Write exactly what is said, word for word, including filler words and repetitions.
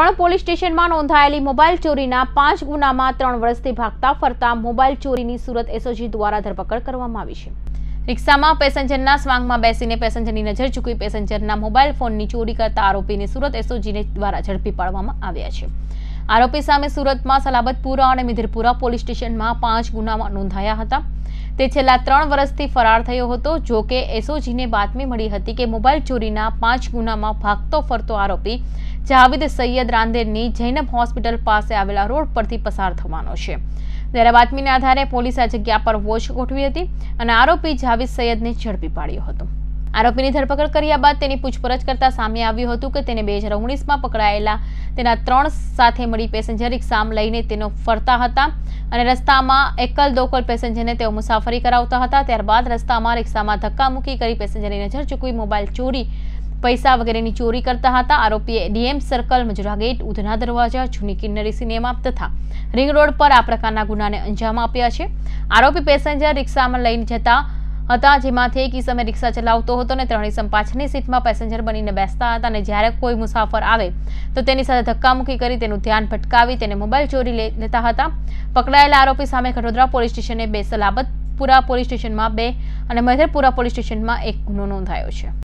ત્રણ પોલીસ સ્ટેશનમાં નોંધાયેલી મોબાઈલ ચોરીના પાંચ ગુનામાં ત્રણ વર્ષથી ભાગતા ફરતા મોબાઈલ ચોરીની સુરત એસઓજી દ્વારા ધરપકડ કરવામાં આવી છે। रिक्शामा पेसेंजरना स्वांगमां बेसीने पेसेंजरनी नजर चूकी पेसेंजरना मोबाइल फोननी चोरी करता आरोपीने सूरत एसओजीने द्वारा झड़पी पाडवामां आव्या छे। आरोपी सामे सूरतमां सलाबतपुरा अने मेथरपुरा पोलीस स्टेशनमां पांच गुनामां नोंधाया हता। ते छेल्ला त्रण वर्षथी फरार थयो हतो। जो के एसओजीने बातमी मळी हती के मोबाइल चोरीना पांच गुनामां भागतो फरतो आरोपी जाविद सैयद रांदेरनी जैनब होस्पिटल पासे आवेला रोड परथी पसार थवानो छे। त्यारे बातमीने आधारे पोलीस आ जग्या पर वोच गोठवी हती अने आरोपी जाविद सैयदने झड़पी पाड्यो हतो। आरोपीनी धरपकड कर्या बाद तेनी पूछपरछ करता सामे આવ્યું હતું કે તેને બે હજાર ઓગણીસ માં પકડાયેલા તેના ત્રણ સાથે મળી પેસેન્જર રિક્ષામાં લઈને તેનો ફરતા હતા અને રસ્તામાં એકલ દોકલ પેસેન્જરને તેઓ મુસાફરી કરાવતા હતા। ત્યારબાદ રસ્તામાં રિક્ષામાં ધક્કામુક્કી કરી પેસેન્જરની નજર ચૂકવી મોબાઈલ ચોરી पैसा वगैरह की चोरी करता था। आरोपी DM circle, Majura gate, Udhna दरवाजा, जूनी किन्नरी सिनेमा तथा रिंग रोड पर आ प्रकारना गुनाने अंजाम आप्या छे। आरोपी पेसेंजर रिक्शा में लई जता हता, जेमांथी एक ईसमे रिक्शा चलावतो हतो ने त्रण ईसम पाछळनी सीटमां पेसेंजर बनीने बेसता हता अने ज्यारे कोई मुसाफर आवे तो तेनी साथे धक्कामुक्की करी तेनुं ध्यान भटकावी तेने मोबाइल चोरी लेता हता। पकड़ायेला आरोपी सामे कठोदरा पोलीस स्टेशने बे, सलाबतपुरा पोलीस स्टेशनमां बे अने मेथरपुरा पोलीस स्टेशनमां एक गुनो नोंधायो छे।